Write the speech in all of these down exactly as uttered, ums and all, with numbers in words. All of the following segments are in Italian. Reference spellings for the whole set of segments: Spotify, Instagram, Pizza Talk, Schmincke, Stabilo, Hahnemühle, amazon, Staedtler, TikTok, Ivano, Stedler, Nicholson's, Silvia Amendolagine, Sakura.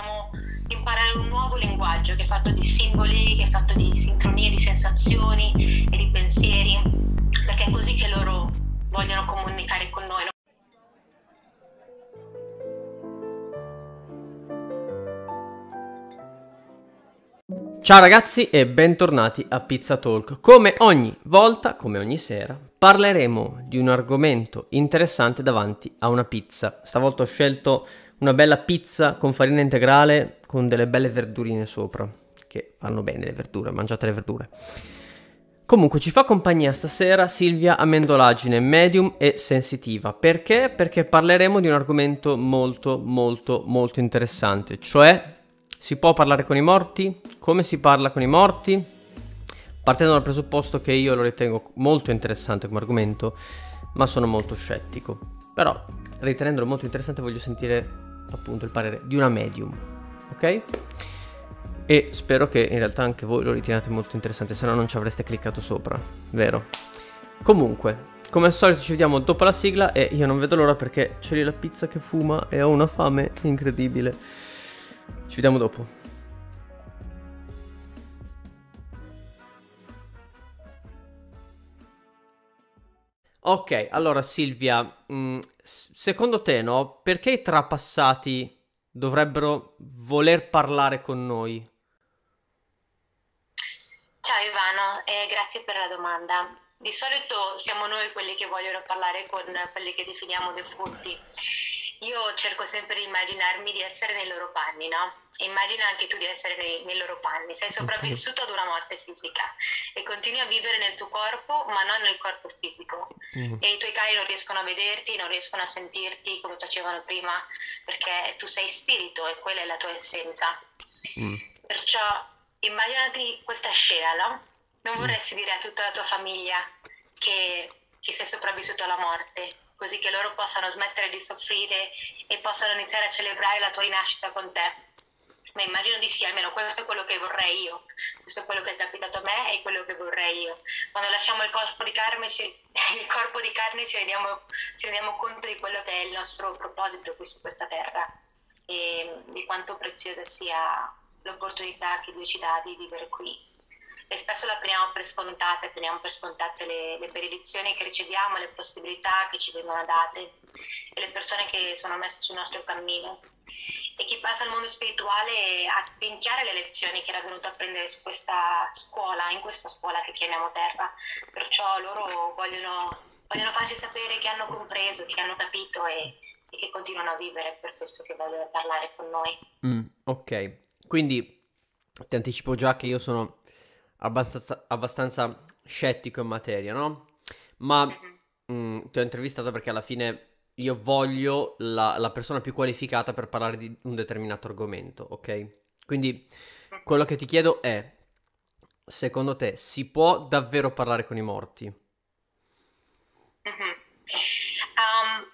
dobbiamo imparare un nuovo linguaggio che è fatto di simboli, che è fatto di sincronie, di sensazioni e di pensieri, perché è così che loro vogliono comunicare con noi. Ciao ragazzi e bentornati a Pizza Talk. Come ogni volta, come ogni sera, parleremo di un argomento interessante davanti a una pizza. Stavolta ho scelto una bella pizza con farina integrale con delle belle verdurine sopra, che fanno bene le verdure, mangiate le verdure. Comunque ci fa compagnia stasera Silvia Amendolagine, medium e sensitiva. Perché? Perché parleremo di un argomento molto molto molto interessante, cioè... si può parlare con i morti? Come si parla con i morti? Partendo dal presupposto che io lo ritengo molto interessante come argomento, ma sono molto scettico. Però, ritenendolo molto interessante, voglio sentire appunto il parere di una medium, ok? E spero che in realtà anche voi lo riteniate molto interessante, se no non ci avreste cliccato sopra, vero? Comunque, come al solito ci vediamo dopo la sigla e io non vedo l'ora perché c'è lì la pizza che fuma e ho una fame incredibile. Ci vediamo dopo. Ok, allora Silvia, mh, secondo te no? Perché i trapassati dovrebbero voler parlare con noi? Ciao Ivano, e grazie per la domanda. Di solito siamo noi quelli che vogliono parlare con quelli che definiamo defunti. Io cerco sempre di immaginarmi di essere nei loro panni, no? E immagina anche tu di essere nei, nei loro panni. Sei sopravvissuto ad una morte fisica e continui a vivere nel tuo corpo, ma non nel corpo fisico. Mm. E i tuoi cari non riescono a vederti, non riescono a sentirti come facevano prima, perché tu sei spirito e quella è la tua essenza. Mm. Perciò immaginati questa scena, no? Non mm. vorresti dire a tutta la tua famiglia che, che sei sopravvissuto alla morte, così che loro possano smettere di soffrire e possano iniziare a celebrare la tua rinascita con te. Ma immagino di sì, almeno questo è quello che vorrei io, questo è quello che è capitato a me e quello che vorrei io. Quando lasciamo il corpo di carne ci, il corpo di carne ci rendiamo, ci rendiamo conto di quello che è il nostro proposito qui su questa terra e di quanto preziosa sia l'opportunità che Dio ci dà di vivere qui. E spesso la prendiamo per scontata, prendiamo per scontate le, le benedizioni che riceviamo, le possibilità che ci vengono date e le persone che sono messe sul nostro cammino. E chi passa al mondo spirituale ha ben chiare le lezioni che era venuto a prendere su questa scuola, in questa scuola che chiamiamo terra. Perciò loro vogliono, vogliono farci sapere che hanno compreso, che hanno capito e, e che continuano a vivere, per questo che vogliono parlare con noi. Mm, ok, quindi ti anticipo già che io sono... Abbastanza, abbastanza scettico in materia, no? Ma mh, ti ho intervistata perché alla fine io voglio la, la persona più qualificata per parlare di un determinato argomento, ok? Quindi quello che ti chiedo è, secondo te si può davvero parlare con i morti? Mm-hmm. Um...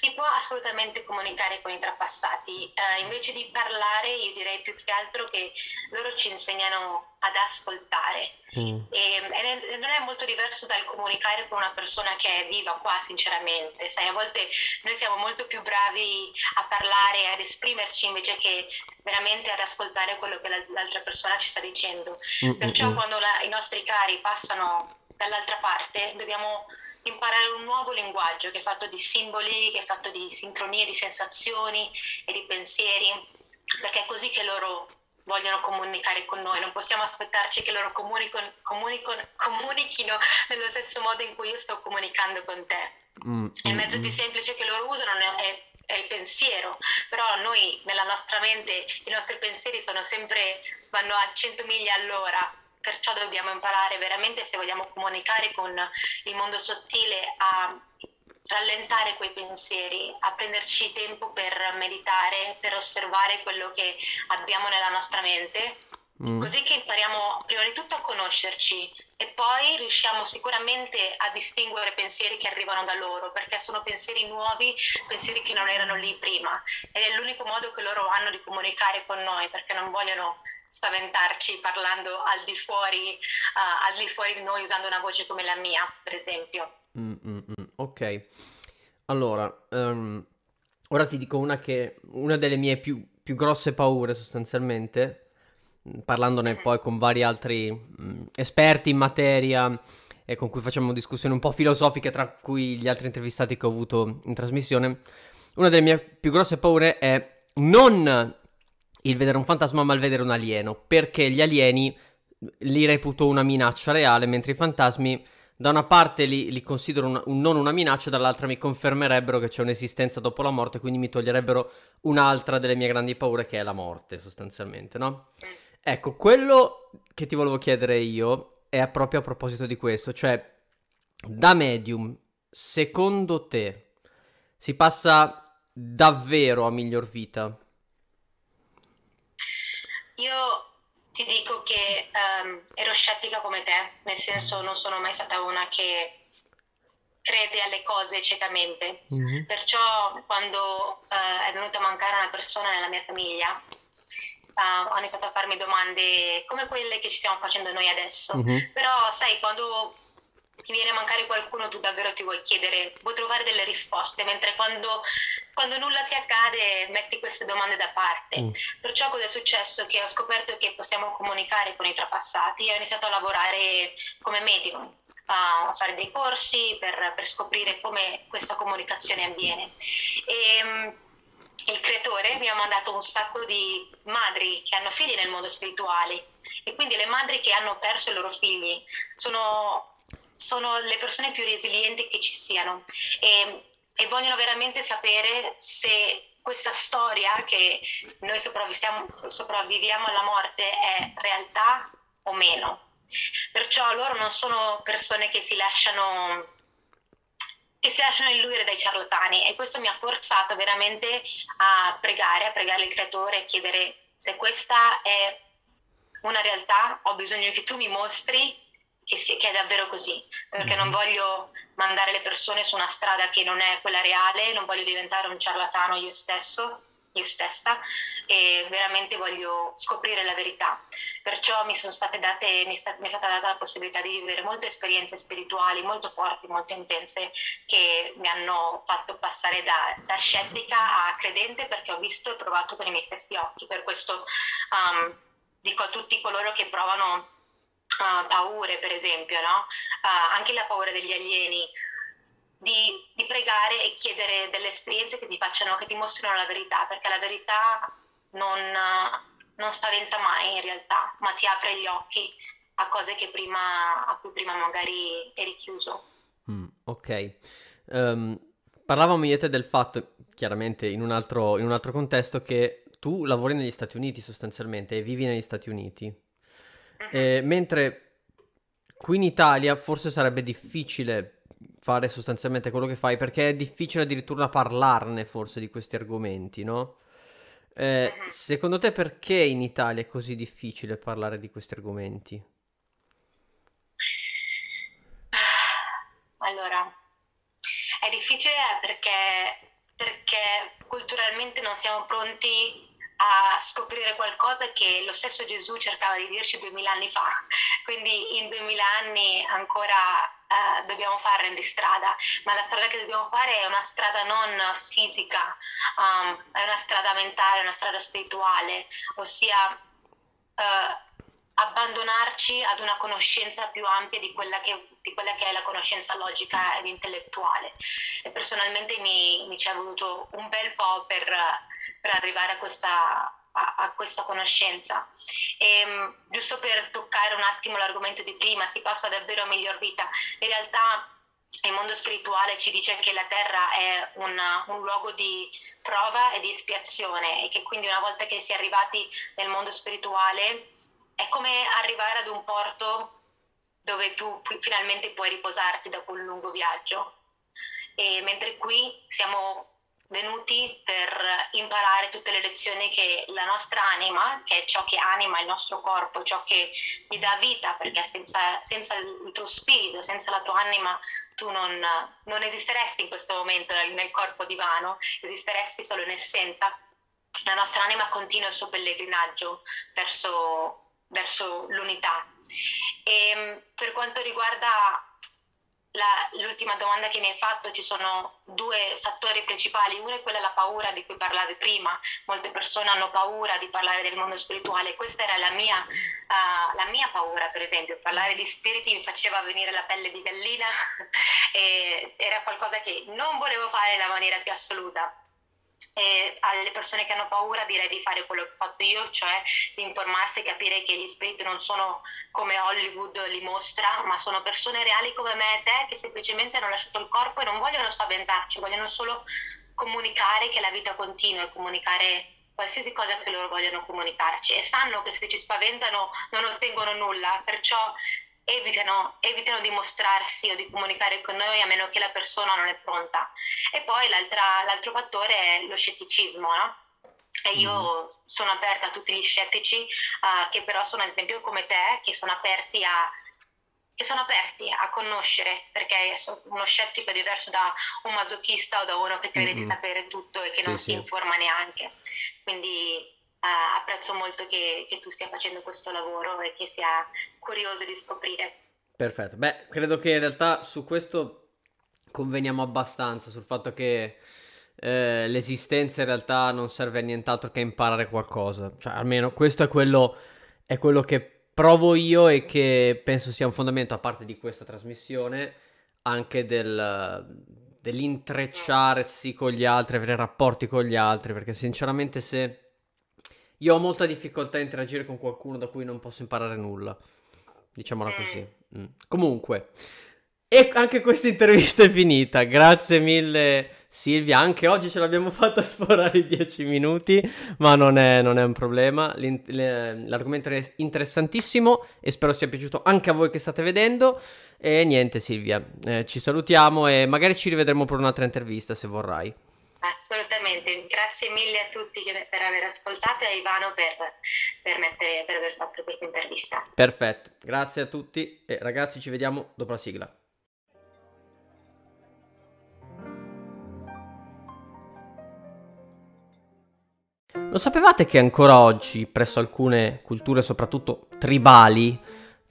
Si può assolutamente comunicare con i trapassati, eh, invece di parlare io direi più che altro che loro ci insegnano ad ascoltare mm. e, e non è molto diverso dal comunicare con una persona che è viva qua sinceramente, sai, a volte noi siamo molto più bravi a parlare, ad esprimerci invece che veramente ad ascoltare quello che l'altra persona ci sta dicendo, mm-mm. perciò quando la, i nostri cari passano dall'altra parte dobbiamo imparare un nuovo linguaggio che è fatto di simboli, che è fatto di sincronie, di sensazioni e di pensieri, perché è così che loro vogliono comunicare con noi. Non possiamo aspettarci che loro comunicon, comunicon, comunichino nello stesso modo in cui io sto comunicando con te. Mm, il mezzo mm, più semplice che loro usano è, è il pensiero, però noi nella nostra mente i nostri pensieri sono sempre, vanno a cento miglia all'ora. Perciò dobbiamo imparare veramente, se vogliamo comunicare con il mondo sottile, a rallentare quei pensieri, a prenderci tempo per meditare, per osservare quello che abbiamo nella nostra mente, mm. così che impariamo prima di tutto a conoscerci e poi riusciamo sicuramente a distinguere pensieri che arrivano da loro, perché sono pensieri nuovi, pensieri che non erano lì prima, ed è l'unico modo che loro hanno di comunicare con noi, perché non vogliono spaventarci parlando al di fuori uh, al di fuori di noi usando una voce come la mia, per esempio. mm, mm, mm. Ok, allora um, ora ti dico una che una delle mie più più grosse paure sostanzialmente, parlandone poi con vari altri mh, esperti in materia e con cui facciamo discussioni un po' filosofiche, tra cui gli altri intervistati che ho avuto in trasmissione. Una delle mie più grosse paure è non il vedere un fantasma, ma il vedere un alieno, perché gli alieni li reputo una minaccia reale, mentre i fantasmi da una parte li, li considero un, un, non una minaccia, dall'altra mi confermerebbero che c'è un'esistenza dopo la morte, quindi mi toglierebbero un'altra delle mie grandi paure, che è la morte sostanzialmente, no? Ecco, quello che ti volevo chiedere io è proprio a proposito di questo, cioè da medium, secondo te si passa davvero a miglior vita? Io ti dico che um, ero scettica come te, nel senso non sono mai stata una che crede alle cose ciecamente, mm-hmm. perciò quando uh, è venuta a mancare una persona nella mia famiglia uh, ho iniziato a farmi domande come quelle che ci stiamo facendo noi adesso, mm-hmm. però sai, quando ti viene a mancare qualcuno tu davvero ti vuoi chiedere, vuoi trovare delle risposte, mentre quando, quando nulla ti accade metti queste domande da parte. Mm. Perciò cosa è successo? Che ho scoperto che possiamo comunicare con i trapassati e ho iniziato a lavorare come medium, a fare dei corsi per, per scoprire come questa comunicazione avviene. E il creatore mi ha mandato un sacco di madri che hanno figli nel mondo spirituale, e quindi le madri che hanno perso i loro figli sono... sono le persone più resilienti che ci siano e, e vogliono veramente sapere se questa storia che noi sopravviviamo alla morte è realtà o meno. Perciò loro non sono persone che si lasciano che si lasciano illudere dai ciarlatani, e questo mi ha forzato veramente a pregare, a pregare il creatore, a chiedere: se questa è una realtà, ho bisogno che tu mi mostri che è davvero così, perché non voglio mandare le persone su una strada che non è quella reale, non voglio diventare un ciarlatano io stesso, io stessa, e veramente voglio scoprire la verità. Perciò mi sono state date, mi è stata data la possibilità di vivere molte esperienze spirituali molto forti, molto intense, che mi hanno fatto passare da, da scettica a credente, perché ho visto e provato con i miei stessi occhi. Per questo um, dico a tutti coloro che provano Uh, paure, per esempio, no? Uh, anche la paura degli alieni, di, di pregare e chiedere delle esperienze che ti facciano, che ti mostrino la verità, perché la verità non, uh, non spaventa mai in realtà, ma ti apre gli occhi a cose che prima, a cui prima magari eri chiuso. Mm, ok. Um, parlavamo io e te del fatto, chiaramente in un altro, in un altro contesto, che tu lavori negli Stati Uniti sostanzialmente e vivi negli Stati Uniti. Eh, mentre qui in Italia forse sarebbe difficile fare sostanzialmente quello che fai, perché è difficile addirittura parlarne forse di questi argomenti, no? Eh, secondo te perché in Italia è così difficile parlare di questi argomenti? Allora, è difficile perché, perché culturalmente non siamo pronti a scoprire qualcosa che lo stesso Gesù cercava di dirci duemila anni fa, quindi in duemila anni ancora uh, dobbiamo fare di strada, ma la strada che dobbiamo fare è una strada non fisica, um, è una strada mentale, è una strada spirituale, ossia uh, abbandonarci ad una conoscenza più ampia di quella che, di quella che è la conoscenza logica ed intellettuale. E personalmente mi, mi ci è voluto un bel po' per... Uh, per arrivare a questa, a, a questa conoscenza. E, giusto per toccare un attimo l'argomento di prima, si passa davvero a miglior vita. In realtà il mondo spirituale ci dice che la terra è un, un luogo di prova e di espiazione, e che quindi una volta che si è arrivati nel mondo spirituale è come arrivare ad un porto dove tu pu- finalmente puoi riposarti dopo un lungo viaggio. E mentre qui siamo venuti per imparare tutte le lezioni che la nostra anima, che è ciò che anima il nostro corpo, ciò che gli dà vita, perché senza, senza il tuo spirito, senza la tua anima, tu non, non esisteresti in questo momento nel corpo di Ivano, esisteresti solo in essenza. La nostra anima continua il suo pellegrinaggio verso, verso l'unità. E per quanto riguarda La, l'ultima domanda che mi hai fatto, ci sono due fattori principali. Uno è quella della paura di cui parlavi prima. Molte persone hanno paura di parlare del mondo spirituale. Questa era la mia, uh, la mia paura, per esempio. Parlare di spiriti mi faceva venire la pelle di gallina e era qualcosa che non volevo fare nella maniera più assoluta. E alle persone che hanno paura direi di fare quello che ho fatto io, cioè di informarsi e capire che gli spiriti non sono come Hollywood li mostra, ma sono persone reali come me e te che semplicemente hanno lasciato il corpo e non vogliono spaventarci, vogliono solo comunicare che la vita continua e comunicare qualsiasi cosa che loro vogliono comunicarci, e sanno che se ci spaventano non ottengono nulla, perciò Evitano, evitano di mostrarsi o di comunicare con noi a meno che la persona non è pronta. E poi l'altra, l'altro fattore è lo scetticismo, no? E io sono aperta a tutti gli scettici uh, che però sono ad esempio come te, che sono aperti a che sono aperti a conoscere, perché uno scettico è diverso da un masochista o da uno che crede mm-hmm. di sapere tutto e che sì, non sì. si informa neanche. Quindi Uh, apprezzo molto che, che tu stia facendo questo lavoro e che sia curioso di scoprire. Perfetto, beh, credo che in realtà su questo conveniamo abbastanza, sul fatto che eh, l'esistenza in realtà non serve a nient'altro che imparare qualcosa, cioè almeno questo è quello, è quello che provo io e che penso sia un fondamento, a parte di questa trasmissione, anche del, dell'intrecciarsi con gli altri, avere rapporti con gli altri, perché sinceramente se io ho molta difficoltà a interagire con qualcuno da cui non posso imparare nulla, diciamola così. Mm. Comunque, e anche questa intervista è finita. Grazie mille Silvia, anche oggi ce l'abbiamo fatta sforare i dieci minuti, ma non è, non è un problema. L'in- le- l'argomento è interessantissimo e spero sia piaciuto anche a voi che state vedendo. E niente Silvia, eh, ci salutiamo e magari ci rivedremo per un'altra intervista se vorrai. Assolutamente, grazie mille a tutti per aver ascoltato e a Ivano per, per, mettere, per aver fatto questa intervista. Perfetto, grazie a tutti e ragazzi, ci vediamo dopo la sigla. Lo sapevate che ancora oggi presso alcune culture, soprattutto tribali,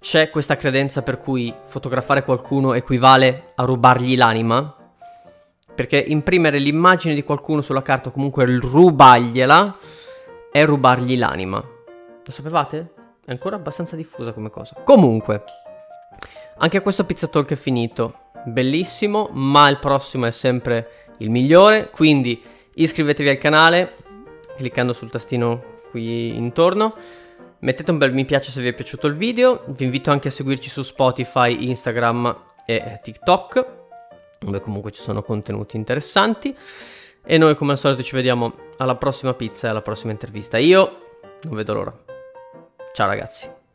c'è questa credenza per cui fotografare qualcuno equivale a rubargli l'anima? Perché imprimere l'immagine di qualcuno sulla carta o comunque rubargliela è rubargli l'anima. Lo sapevate? È ancora abbastanza diffusa come cosa. Comunque, anche questo Pizza Talk è finito. Bellissimo, ma il prossimo è sempre il migliore. Quindi iscrivetevi al canale cliccando sul tastino qui intorno. Mettete un bel mi piace se vi è piaciuto il video. Vi invito anche a seguirci su Spotify, Instagram e TikTok, dove comunque ci sono contenuti interessanti, e noi come al solito ci vediamo alla prossima pizza e alla prossima intervista. Io non vedo l'ora. Ciao ragazzi.